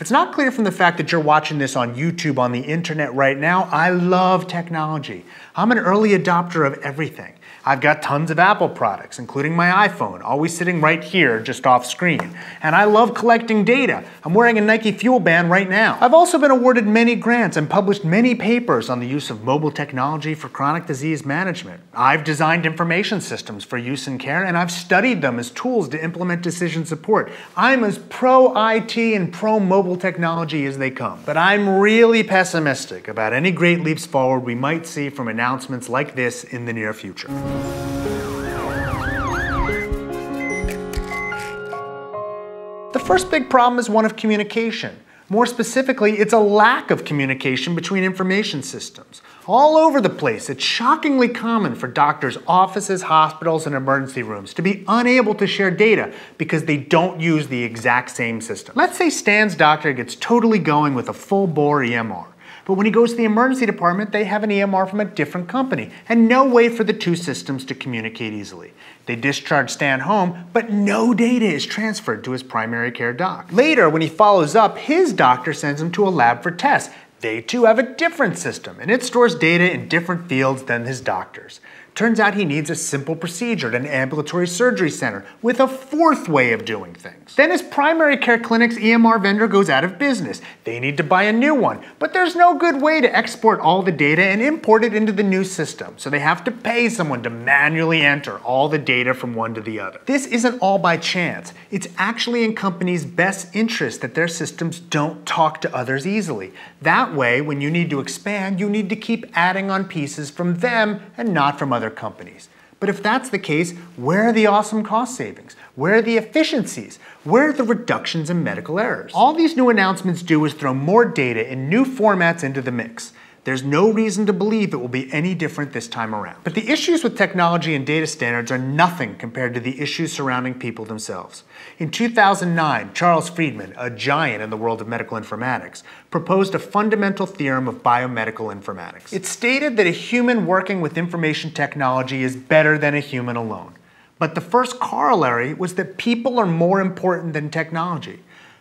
If it's not clear from the fact that you're watching this on YouTube, on the internet right now, I love technology. I'm an early adopter of everything. I've got tons of Apple products, including my iPhone, always sitting right here, just off screen. And I love collecting data. I'm wearing a Nike Fuel Band right now. I've also been awarded many grants and published many papers on the use of mobile technology for chronic disease management. I've designed information systems for use in care, and I've studied them as tools to implement decision support. I'm as pro-IT and pro-mobile technology as they come. But I'm really pessimistic about any great leaps forward we might see from announcements like this in the near future. The first big problem is one of communication. More specifically, it's a lack of communication between information systems. All over the place, it's shockingly common for doctors' offices, hospitals, and emergency rooms to be unable to share data because they don't use the exact same system. Let's say Stan's doctor gets totally going with a full-bore EMR. But when he goes to the emergency department, they have an EMR from a different company, and no way for the two systems to communicate easily. They discharge Stan home, but no data is transferred to his primary care doc. Later, when he follows up, his doctor sends him to a lab for tests. They too have a different system, and it stores data in different fields than his doctor's. Turns out he needs a simple procedure at an ambulatory surgery center with a fourth way of doing things. Then his primary care clinic's EMR vendor goes out of business. They need to buy a new one, but there's no good way to export all the data and import it into the new system, so they have to pay someone to manually enter all the data from one to the other. This isn't all by chance. It's actually in companies' best interest that their systems don't talk to others easily. That way, when you need to expand, you need to keep adding on pieces from them and not from other companies. But if that's the case, where are the awesome cost savings? Where are the efficiencies? Where are the reductions in medical errors? All these new announcements do is throw more data in new formats into the mix. There's no reason to believe it will be any different this time around. But the issues with technology and data standards are nothing compared to the issues surrounding people themselves. In 2009, Charles Friedman, a giant in the world of medical informatics, proposed a fundamental theorem of biomedical informatics. It stated that a human working with information technology is better than a human alone. But the first corollary was that people are more important than technology.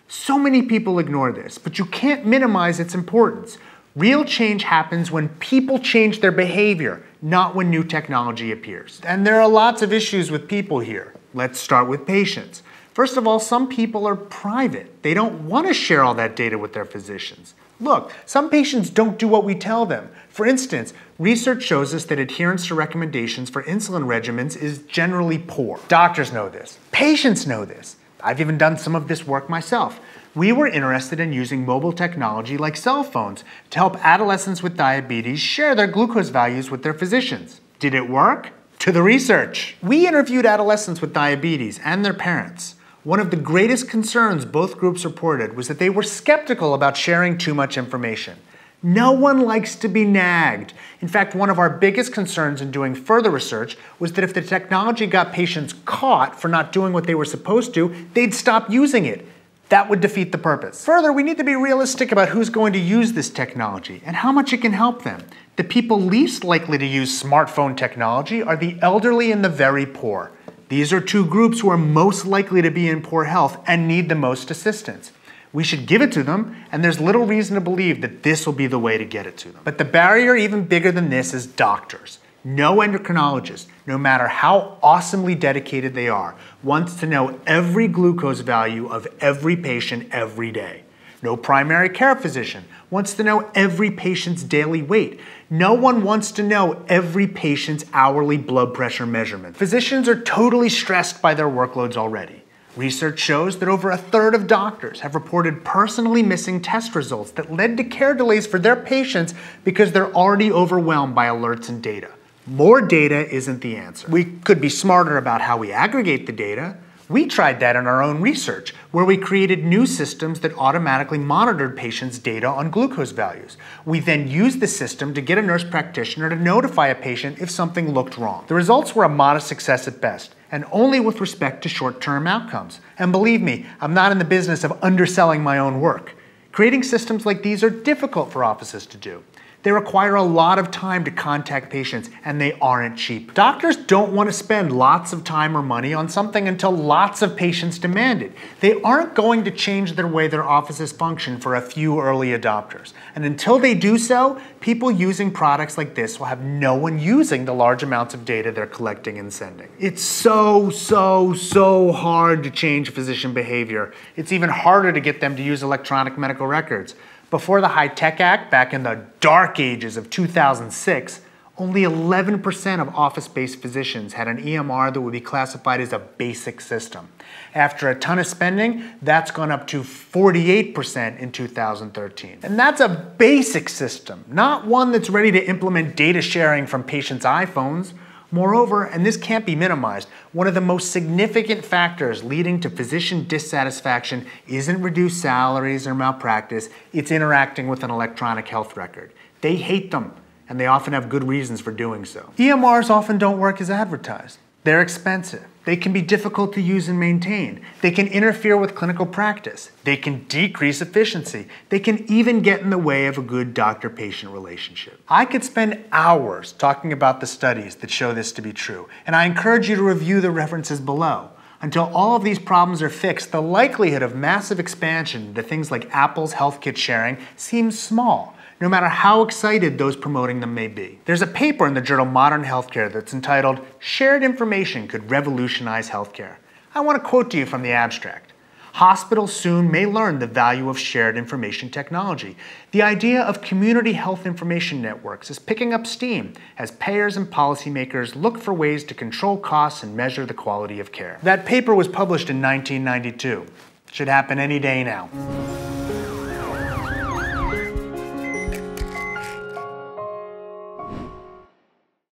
So many people ignore this, but you can't minimize its importance. Real change happens when people change their behavior, not when new technology appears. And there are lots of issues with people here. Let's start with patients. First of all, some people are private. They don't want to share all that data with their physicians. Look, some patients don't do what we tell them. For instance, research shows us that adherence to recommendations for insulin regimens is generally poor. Doctors know this. Patients know this. I've even done some of this work myself. We were interested in using mobile technology like cell phones to help adolescents with diabetes share their glucose values with their physicians. Did it work? To the research. We interviewed adolescents with diabetes and their parents. One of the greatest concerns both groups reported was that they were skeptical about sharing too much information. No one likes to be nagged. In fact, one of our biggest concerns in doing further research was that if the technology got patients caught for not doing what they were supposed to, they'd stop using it. That would defeat the purpose. Further, we need to be realistic about who's going to use this technology and how much it can help them. The people least likely to use smartphone technology are the elderly and the very poor. These are two groups who are most likely to be in poor health and need the most assistance. We should give it to them, and there's little reason to believe that this will be the way to get it to them. But the barrier even bigger than this is doctors. No endocrinologist, no matter how awesomely dedicated they are, wants to know every glucose value of every patient every day. No primary care physician wants to know every patient's daily weight. No one wants to know every patient's hourly blood pressure measurement. Physicians are totally stressed by their workloads already. Research shows that over a third of doctors have reported personally missing test results that led to care delays for their patients because they're already overwhelmed by alerts and data. More data isn't the answer. We could be smarter about how we aggregate the data. We tried that in our own research, where we created new systems that automatically monitored patients' data on glucose values. We then used the system to get a nurse practitioner to notify a patient if something looked wrong. The results were a modest success at best, and only with respect to short-term outcomes. And believe me, I'm not in the business of underselling my own work. Creating systems like these are difficult for offices to do. They require a lot of time to contact patients, and they aren't cheap. Doctors don't want to spend lots of time or money on something until lots of patients demand it. They aren't going to change the way their offices function for a few early adopters. And until they do so, people using products like this will have no one using the large amounts of data they're collecting and sending. It's so hard to change physician behavior. It's even harder to get them to use electronic medical records. Before the HITECH Act, back in the dark ages of 2006, only 11% of office-based physicians had an EMR that would be classified as a basic system. After a ton of spending, that's gone up to 48% in 2013. And that's a basic system, not one that's ready to implement data sharing from patients' iPhones. Moreover, and this can't be minimized, one of the most significant factors leading to physician dissatisfaction isn't reduced salaries or malpractice, it's interacting with an electronic health record. They hate them, and they often have good reasons for doing so. EMRs often don't work as advertised. They're expensive. They can be difficult to use and maintain. They can interfere with clinical practice. They can decrease efficiency. They can even get in the way of a good doctor-patient relationship. I could spend hours talking about the studies that show this to be true, and I encourage you to review the references below. Until all of these problems are fixed, the likelihood of massive expansion into things like Apple's HealthKit sharing seems small, no matter how excited those promoting them may be. There's a paper in the journal Modern Healthcare that's entitled, "Shared Information Could Revolutionize Healthcare." I want to quote to you from the abstract. "Hospitals soon may learn the value of shared information technology. The idea of community health information networks is picking up steam as payers and policymakers look for ways to control costs and measure the quality of care." That paper was published in 1992. Should happen any day now.